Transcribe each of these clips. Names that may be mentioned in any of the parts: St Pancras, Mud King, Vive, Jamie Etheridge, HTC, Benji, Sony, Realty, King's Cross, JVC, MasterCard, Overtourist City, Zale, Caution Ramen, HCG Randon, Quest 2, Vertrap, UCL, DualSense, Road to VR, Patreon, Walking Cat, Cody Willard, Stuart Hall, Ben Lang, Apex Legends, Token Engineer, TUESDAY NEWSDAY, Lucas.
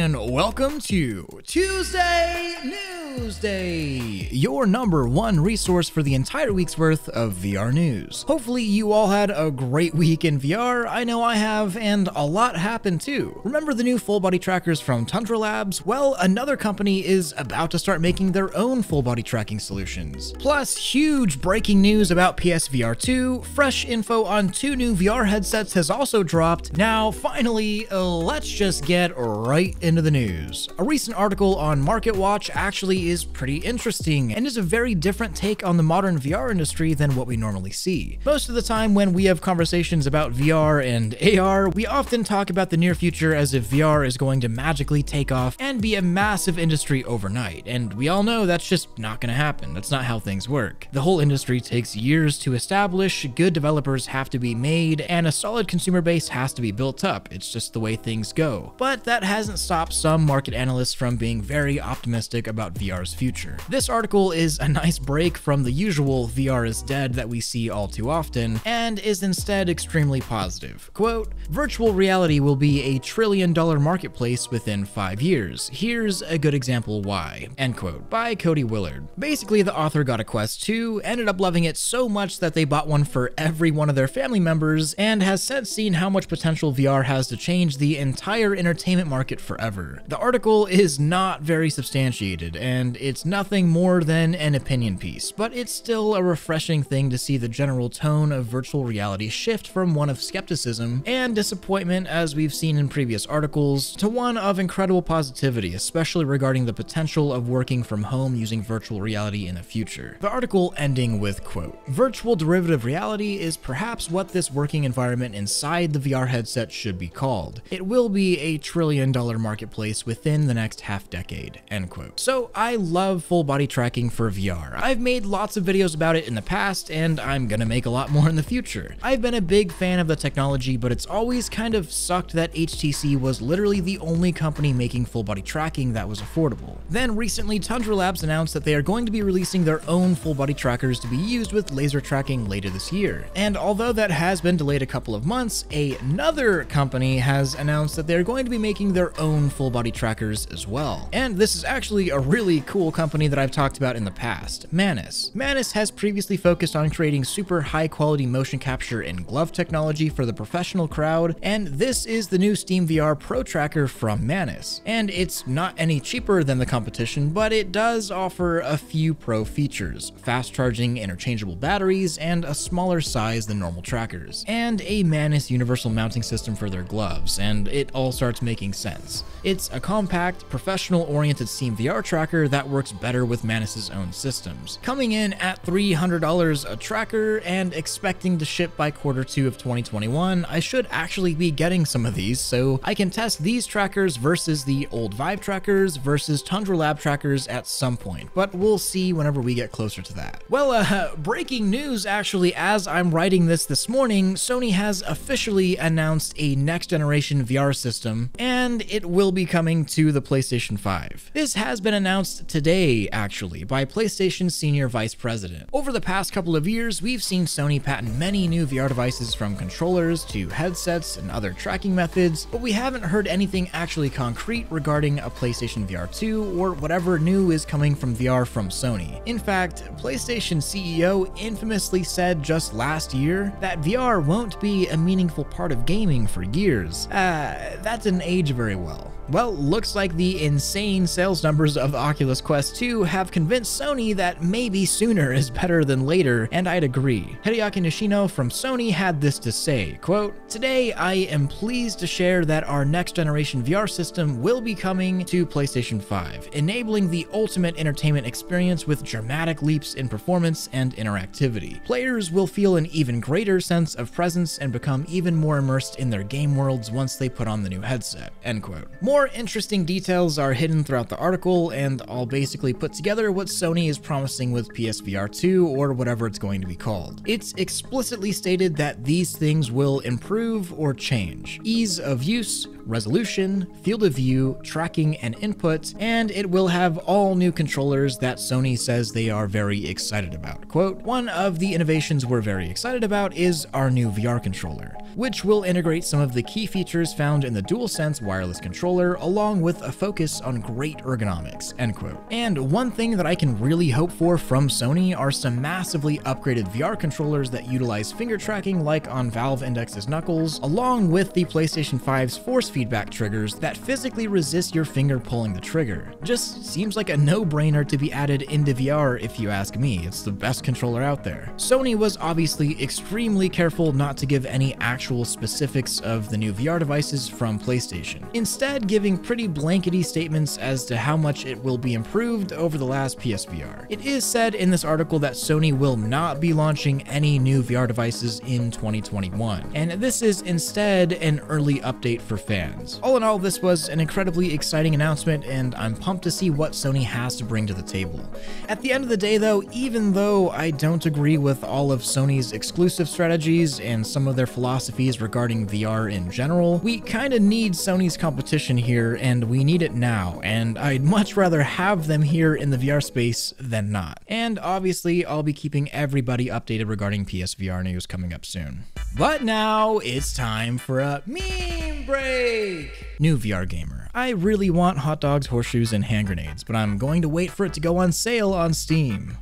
and welcome to Tuesday Newsday, your number one resource for the entire week's worth of VR news. Hopefully you all had a great week in VR. I know I have, and a lot happened too. Remember the new full body trackers from Tundra Labs? Well, another company is about to start making their own full body tracking solutions. Plus, huge breaking news about PSVR 2, fresh info on two new VR headsets has also dropped. Now, finally, let's just get right into the news. A recent article on MarketWatch actually is pretty interesting and is a very different take on the modern VR industry than what we normally see. Most of the time when we have conversations about VR and AR, we often talk about the near future as if VR is going to magically take off and be a massive industry overnight, and we all know that's just not gonna happen. That's not how things work. The whole industry takes years to establish, good developers have to be made, and a solid consumer base has to be built up. It's just the way things go. But that hasn't stopped some market analysts from being very optimistic about VR's future. This article is a nice break from the usual VR is dead that we see all too often, and is instead extremely positive. Quote, virtual reality will be a $1 trillion marketplace within 5 years. Here's a good example why, end quote, by Cody Willard. Basically, the author got a Quest 2, ended up loving it so much that they bought one for every one of their family members, and has since seen how much potential VR has to change the entire entertainment market forever. The article is not very substantiated, and it's nothing more than an opinion piece, but it's still a refreshing thing to see the general tone of virtual reality shift from one of skepticism and disappointment, as we've seen in previous articles, to one of incredible positivity, especially regarding the potential of working from home using virtual reality in the future. The article ending with, quote, virtual derivative reality is perhaps what this working environment inside the VR headset should be called. It will be a $1 trillion marketplace within the next half decade, end quote. So I love full body tracking for VR. I've made lots of videos about it in the past, and I'm gonna make a lot more in the future. I've been a big fan of the technology, but it's always kind of sucked that HTC was literally the only company making full body tracking that was affordable. Then recently, Tundra Labs announced that they are going to be releasing their own full body trackers to be used with laser tracking later this year. And although that has been delayed a couple of months, another company has announced that they're going to be making their own full body trackers as well. And this is actually a really cool company that I've talked about in the past, Manus. Manus has previously focused on creating super high quality motion capture and glove technology for the professional crowd, and this is the new SteamVR Pro Tracker from Manus. And it's not any cheaper than the competition, but it does offer a few pro features: fast charging, interchangeable batteries, and a smaller size than normal trackers, and a Manus universal mounting system for their gloves, and it all starts making sense. It's a compact, professional-oriented SteamVR tracker that works better with Manus' own systems. Coming in at $300 a tracker and expecting to ship by Q2 of 2021, I should actually be getting some of these so I can test these trackers versus the old Vive trackers versus Tundra Lab trackers at some point, but we'll see whenever we get closer to that. Well, breaking news actually as I'm writing this morning, Sony has officially announced a next-generation VR system, and it will be coming to the PlayStation 5. This has been announced today, actually, by PlayStation Senior Vice President. Over the past couple of years, we've seen Sony patent many new VR devices, from controllers to headsets and other tracking methods, but we haven't heard anything actually concrete regarding a PlayStation VR 2 or whatever new is coming from VR from Sony. In fact, PlayStation CEO infamously said just last year that VR won't be a meaningful part of gaming for years. That didn't age very well. Well, looks like the insane sales numbers of the Oculus Quest 2 have convinced Sony that maybe sooner is better than later, and I'd agree. Hideaki Nishino from Sony had this to say, quote, today I am pleased to share that our next generation VR system will be coming to PlayStation 5, enabling the ultimate entertainment experience with dramatic leaps in performance and interactivity. Players will feel an even greater sense of presence and become even more immersed in their game worlds once they put on the new headset, end quote. More interesting details are hidden throughout the article, and I'll basically put together what Sony is promising with PSVR 2 or whatever it's going to be called. It's explicitly stated that these things will improve or change ease of use, resolution, field of view, tracking, and input, and it will have all new controllers that Sony says they are very excited about. Quote, "One of the innovations we're very excited about is our new VR controller, which will integrate some of the key features found in the DualSense wireless controller, along with a focus on great ergonomics," end quote. And one thing that I can really hope for from Sony are some massively upgraded VR controllers that utilize finger tracking like on Valve Index's Knuckles, along with the PlayStation 5's force feedback triggers that physically resist your finger pulling the trigger. Just seems like a no-brainer to be added into VR if you ask me. It's the best controller out there. Sony was obviously extremely careful not to give any actual specifics of the new VR devices from PlayStation, instead giving pretty blankety statements as to how much it will be improved over the last PSVR. It is said in this article that Sony will not be launching any new VR devices in 2021, and this is instead an early update for fans. All in all, this was an incredibly exciting announcement, and I'm pumped to see what Sony has to bring to the table. At the end of the day though, even though I don't agree with all of Sony's exclusive strategies and some of their philosophies regarding VR in general, we kinda need Sony's competition here, and we need it now, and I'd much rather have them here in the VR space than not. And obviously, I'll be keeping everybody updated regarding PSVR news coming up soon. But now it's time for a meme break! New VR gamer. I really want hot dogs, horseshoes, and hand grenades, but I'm going to wait for it to go on sale on Steam.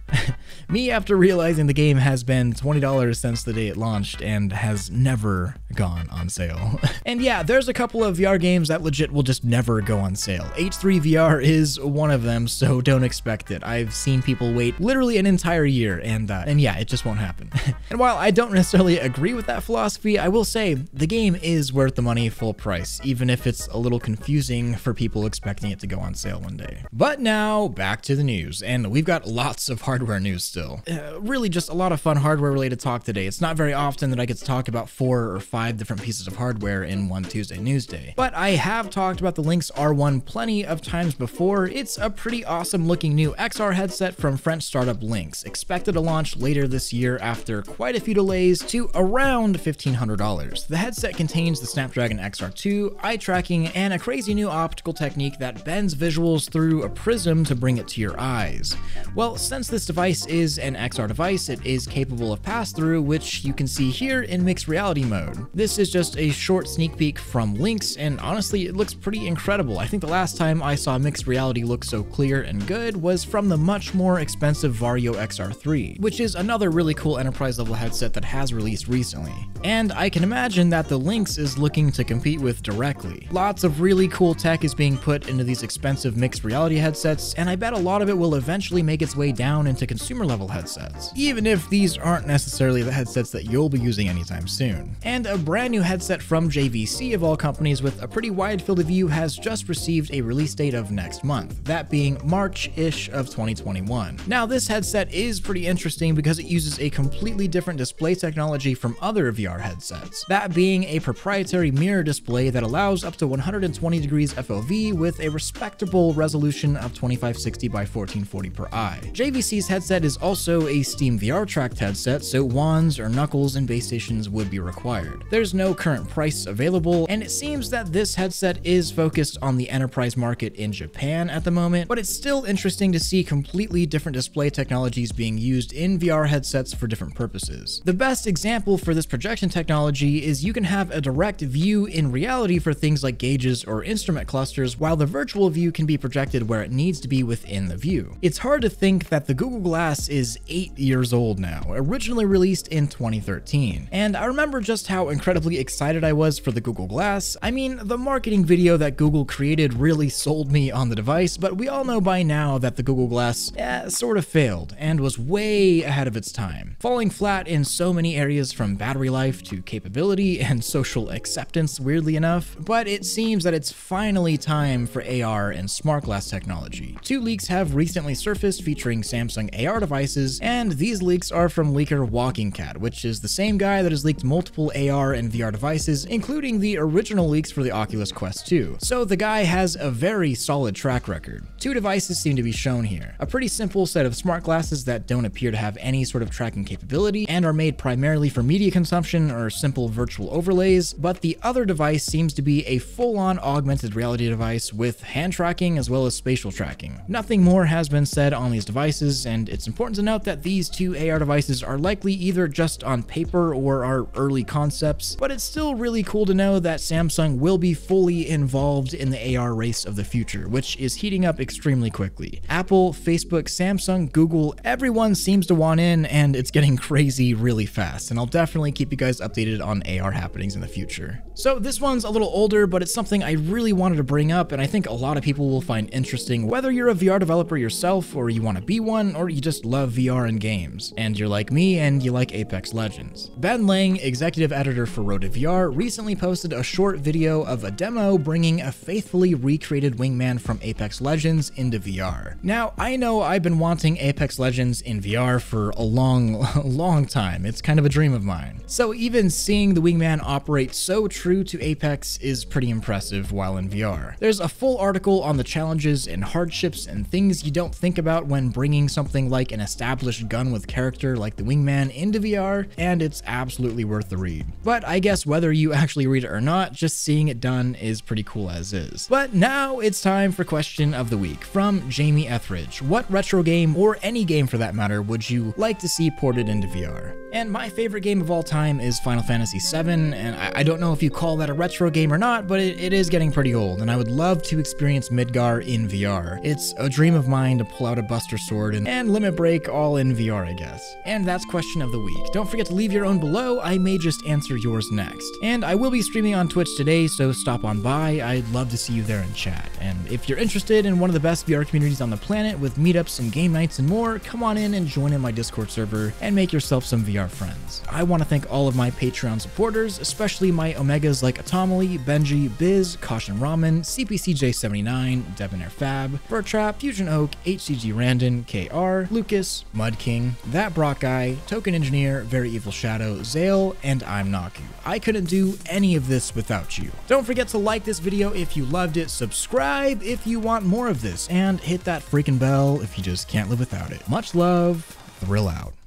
Me, after realizing the game has been $20 since the day it launched and has never gone on sale. And yeah, there's a couple of VR games that legit will just never go on sale. H3VR is one of them, so don't expect it. I've seen people wait literally an entire year, and yeah, it just won't happen. And while I don't necessarily agree with that philosophy, I will say the game is worth the money full price, even if it's a little confusing for people expecting it to go on sale one day. But now, back to the news, and we've got lots of hardware news still. Really just a lot of fun hardware related talk today. It's not very often that I get to talk about 4 or 5 different pieces of hardware in one Tuesday news day, but I have talked about the Lynx R1 plenty of times before. It's a pretty awesome looking new XR headset from French startup Lynx, expected to launch later this year after quite a few delays to around $1,500. The headset contains the Snapdragon XR2, eye tracking, and a crazy new optical technique that bends visuals through a prism to bring it to your eyes. Well, since this device is an XR device, it is capable of pass-through, which you can see here in mixed reality mode. This is just a short sneak peek from Lynx, and honestly, it looks pretty incredible. I think the last time I saw mixed reality look so clear and good was from the much more expensive Varjo XR3, which is another really cool enterprise-level headset that has released recently. And I can imagine that the Lynx is looking to compete with directly. Lots of really cool tech is being put into these expensive mixed reality headsets, and I bet a lot of it will eventually make its way down into consumer-level headsets, even if these aren't necessarily the headsets that you'll be using anytime soon. And a brand new headset from JVC of all companies with a pretty wide field of view has just received a release date of next month, that being March-ish of 2021. Now this headset is pretty interesting because it uses a completely different display technology from other VR headsets, that being a proprietary mirror display that allows up to 120 degrees FOV with a respectable resolution of 2560 by 1440 per eye. JVC's headset is also a SteamVR tracked headset, so wands or knuckles in base stations would be required. There's no current price available, and it seems that this headset is focused on the enterprise market in Japan at the moment, but it's still interesting to see completely different display technologies being used in VR headsets for different purposes. The best example for this projection technology is you can have a direct view in reality for things like gauges or instrument clusters, while the virtual view can be projected where it needs to be within the view. It's hard to think that the Google Glass is 8 years old now, originally released in 2013. And I remember just how incredibly excited I was for the Google Glass. I mean, the marketing video that Google created really sold me on the device, but we all know by now that the Google Glass sort of failed and was way ahead of its time, falling flat in so many areas from battery life to capability and social acceptance, weirdly enough. But it seems that it's finally finally time for AR and smart glass technology. Two leaks have recently surfaced featuring Samsung AR devices, and these leaks are from leaker Walking Cat, which is the same guy that has leaked multiple AR and VR devices, including the original leaks for the Oculus Quest 2. So the guy has a very solid track record. Two devices seem to be shown here. A pretty simple set of smart glasses that don't appear to have any sort of tracking capability and are made primarily for media consumption or simple virtual overlays, but the other device seems to be a full-on augmented reality device with hand tracking as well as spatial tracking. Nothing more has been said on these devices, and it's important to note that these two AR devices are likely either just on paper or are early concepts, but it's still really cool to know that Samsung will be fully involved in the AR race of the future, which is heating up extremely quickly. Apple, Facebook, Samsung, Google, everyone seems to want in, and it's getting crazy really fast, and I'll definitely keep you guys updated on AR happenings in the future. So this one's a little older, but it's something I really wanted to bring up, and I think a lot of people will find interesting, whether you're a VR developer yourself, or you want to be one, or you just love VR and games, and you're like me, and you like Apex Legends. Ben Lang, executive editor for Road to VR, recently posted a short video of a demo bringing a faithfully recreated Wingman from Apex Legends into VR. Now, I know I've been wanting Apex Legends in VR for a long time. It's kind of a dream of mine. So even seeing the Wingman operate so true to Apex is pretty impressive while in VR. There's a full article on the challenges and hardships and things you don't think about when bringing something like an established gun with character like the Wingman into VR, and it's absolutely worth the read. But I guess whether you actually read it or not, just seeing it done is pretty cool as is. But now it's time for question of the week from Jamie Etheridge. What retro game, or any game for that matter, would you like to see ported into VR? And my favorite game of all time is Final Fantasy VII, and I don't know if you call that a retro game or not, but it is getting pretty old, and I would love to experience Midgar in VR. It's a dream of mine to pull out a Buster Sword and Limit Break all in VR, I guess. And that's question of the week. Don't forget to leave your own below, I may just answer yours next. And I will be streaming on Twitch today, so stop on by, I'd love to see you there in chat. And if you're interested in one of the best VR communities on the planet with meetups and game nights and more, come on in and join in my Discord server and make yourself some VR friends. I want to thank all of my Patreon supporters, especially my Omegas like Atomali, Benji, Biz, Caution Ramen, CPCJ79, Debonair Fab, Vertrap, Fusion Oak, HCG Randon, KR, Lucas, Mud King, That Brock Guy, Token Engineer, Very Evil Shadow, Zale, and I'm Naku. I couldn't do any of this without you. Don't forget to like this video if you loved it, subscribe if you want more of this, and hit that freaking bell if you just can't live without it. Much love, Thrill out.